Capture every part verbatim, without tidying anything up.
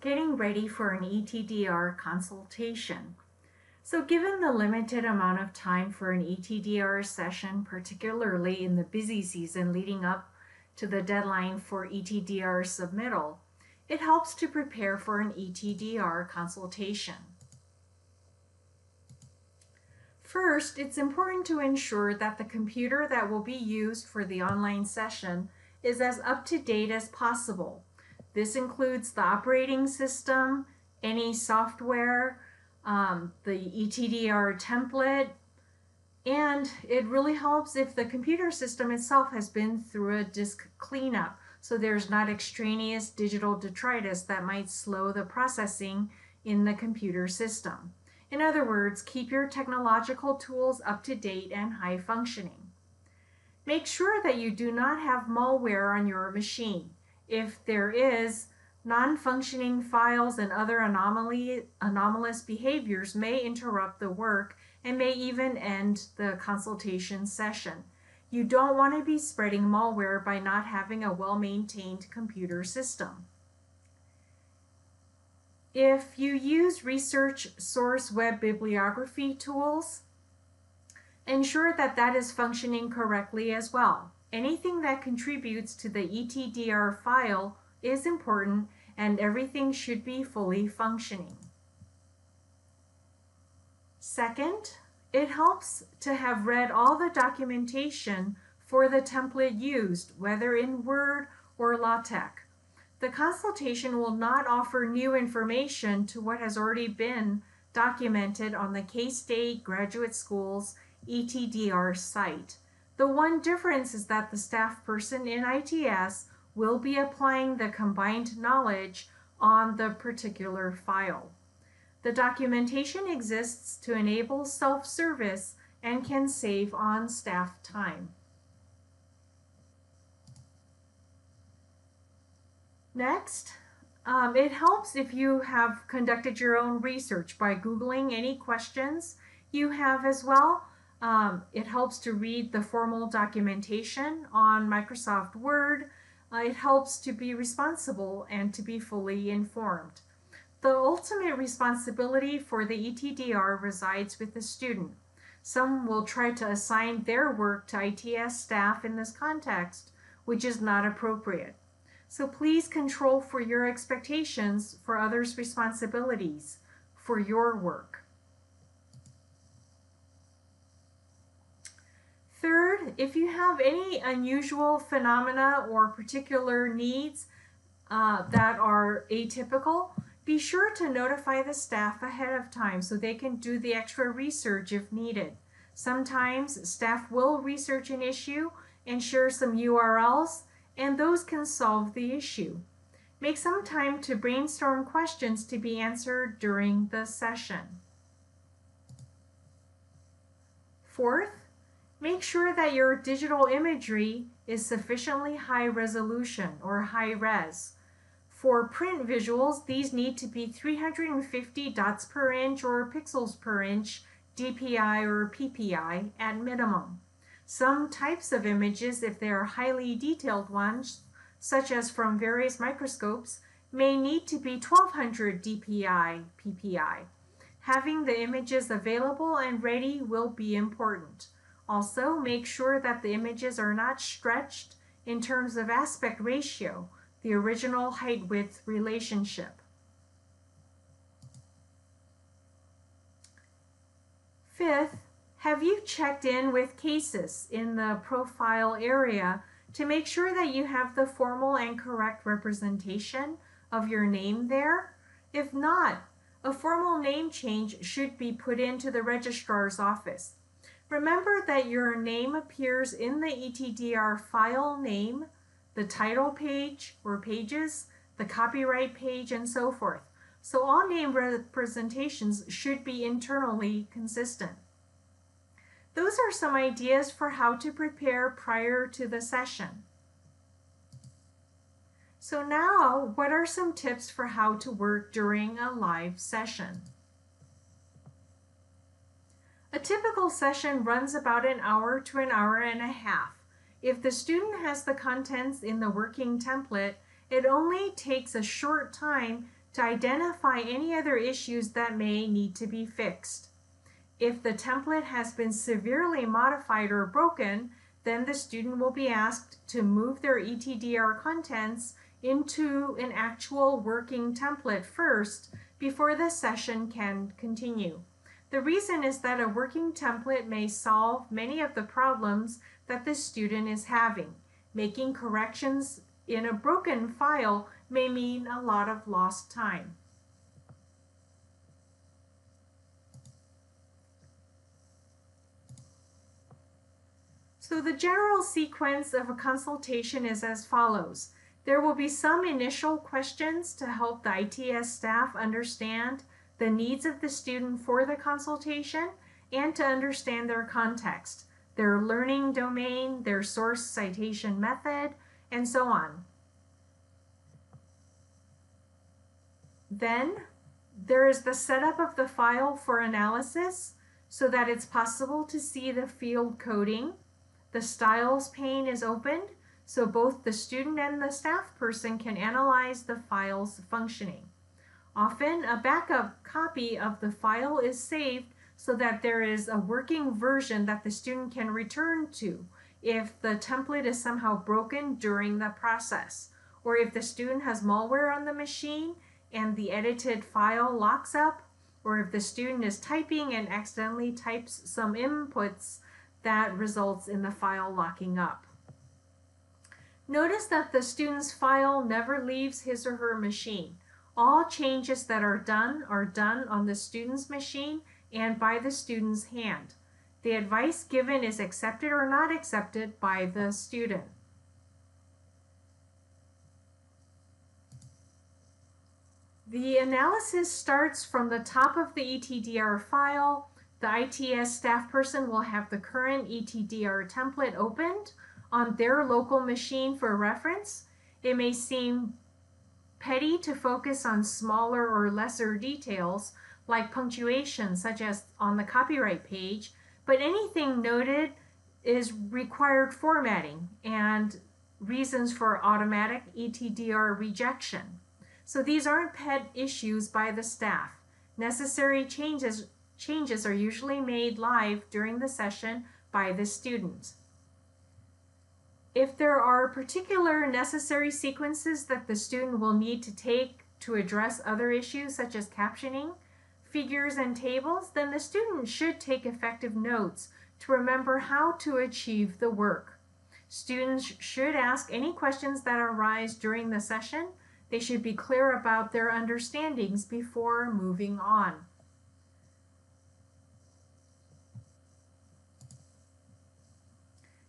getting ready for an E T D R consultation. So given the limited amount of time for an E T D R session, particularly in the busy season leading up to the deadline for E T D R submittal, it helps to prepare for an E T D R consultation. First, it's important to ensure that the computer that will be used for the online session is as up-to-date as possible. This includes the operating system, any software, um, the E T D R template, and it really helps if the computer system itself has been through a disk cleanup, so there's not extraneous digital detritus that might slow the processing in the computer system. In other words, keep your technological tools up to date and high functioning. Make sure that you do not have malware on your machine. If there is, non-functioning files and other anomaly, anomalous behaviors may interrupt the work and may even end the consultation session. You don't want to be spreading malware by not having a well-maintained computer system. If you use research source web bibliography tools, ensure that that is functioning correctly as well. Anything that contributes to the E T D R file is important, and everything should be fully functioning. Second, it helps to have read all the documentation for the template used, whether in Word or LaTeX. The consultation will not offer new information to what has already been documented on the K-State Graduate School's E T D R site. The one difference is that the staff person in I T S will be applying the combined knowledge on the particular file. The documentation exists to enable self-service and can save on staff time. Next, um, it helps if you have conducted your own research by Googling any questions you have as well. Um, it helps to read the formal documentation on Microsoft Word. Uh, it helps to be responsible and to be fully informed. The ultimate responsibility for the E T D R resides with the student. Some will try to assign their work to I T S staff in this context, which is not appropriate. So please control for your expectations for others' responsibilities for your work. Third, if you have any unusual phenomena or particular needs uh, that are atypical, be sure to notify the staff ahead of time so they can do the extra research if needed. Sometimes staff will research an issue and share some U R Ls, and those can solve the issue. Make some time to brainstorm questions to be answered during the session. Fourth, make sure that your digital imagery is sufficiently high resolution or high res. For print visuals, these need to be three hundred fifty dots per inch or pixels per inch, D P I or P P I at minimum. Some types of images, if they are highly detailed ones, such as from various microscopes, may need to be twelve hundred D P I, P P I. Having the images available and ready will be important. Also, make sure that the images are not stretched in terms of aspect ratio, the original height-width relationship. Fifth, have you checked in with cases in the profile area to make sure that you have the formal and correct representation of your name there? If not, a formal name change should be put into the registrar's office. Remember that your name appears in the E T D R file name, the title page or pages, the copyright page, and so forth. So all name representations should be internally consistent. Those are some ideas for how to prepare prior to the session. So now, what are some tips for how to work during a live session? A typical session runs about an hour to an hour and a half. If the student has the contents in the working template, it only takes a short time to identify any other issues that may need to be fixed. If the template has been severely modified or broken, then the student will be asked to move their E T D R contents into an actual working template first before the session can continue. The reason is that a working template may solve many of the problems that the student is having. Making corrections in a broken file may mean a lot of lost time. So the general sequence of a consultation is as follows. There will be some initial questions to help the I T S staff understand the needs of the student for the consultation and to understand their context, their learning domain, their source citation method, and so on. Then there is the setup of the file for analysis so that it's possible to see the field coding. The styles pane is opened so both the student and the staff person can analyze the file's functioning. Often a backup copy of the file is saved so that there is a working version that the student can return to if the template is somehow broken during the process, or if the student has malware on the machine and the edited file locks up, or if the student is typing and accidentally types some inputs that results in the file locking up. Notice that the student's file never leaves his or her machine. All changes that are done are done on the student's machine and by the student's hand. The advice given is accepted or not accepted by the student. The analysis starts from the top of the E T D R file. The I T S staff person will have the current E T D R template opened on their local machine for reference. It may seem petty to focus on smaller or lesser details like punctuation, such as on the copyright page, but anything noted is required formatting and reasons for automatic E T D R rejection. So these aren't pet issues by the staff. Necessary changes, changes are usually made live during the session by the student. If there are particular necessary sequences that the student will need to take to address other issues such as captioning, figures, and tables, then the student should take effective notes to remember how to achieve the work. Students should ask any questions that arise during the session. They should be clear about their understandings before moving on.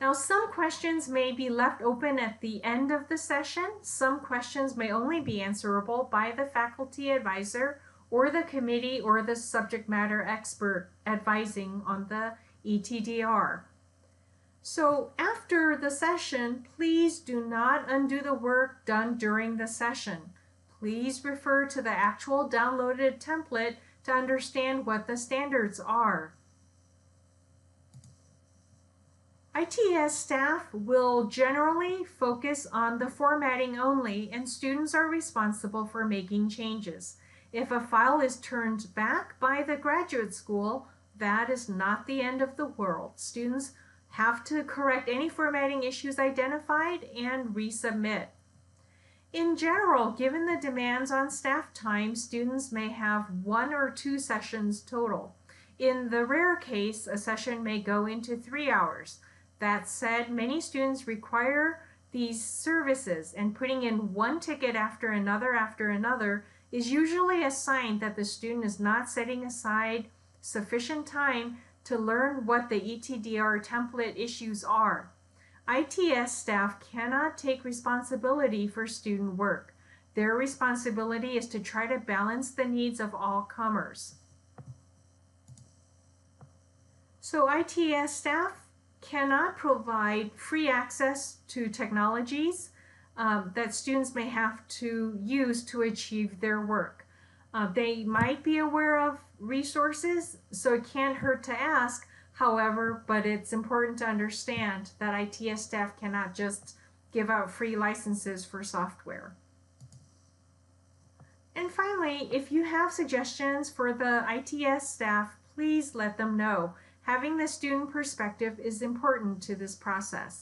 Now, some questions may be left open at the end of the session. Some questions may only be answerable by the faculty advisor or the committee or the subject matter expert advising on the E T D R. So after the session, please do not undo the work done during the session. Please refer to the actual downloaded template to understand what the standards are. I T S staff will generally focus on the formatting only, and students are responsible for making changes. If a file is turned back by the graduate school, that is not the end of the world. Students have to correct any formatting issues identified and resubmit. In general, given the demands on staff time, students may have one or two sessions total. In the rare case, a session may go into three hours. That said, many students require these services, and putting in one ticket after another after another is usually a sign that the student is not setting aside sufficient time to learn what the E T D R template issues are. I T S staff cannot take responsibility for student work. Their responsibility is to try to balance the needs of all comers. So I T S staff cannot provide free access to technologies um, that students may have to use to achieve their work. Uh, they might be aware of resources, so it can't hurt to ask, however, but it's important to understand that I T S staff cannot just give out free licenses for software. And finally, finally, if you have suggestions for the I T S staff, please let them know. Having the student perspective is important to this process.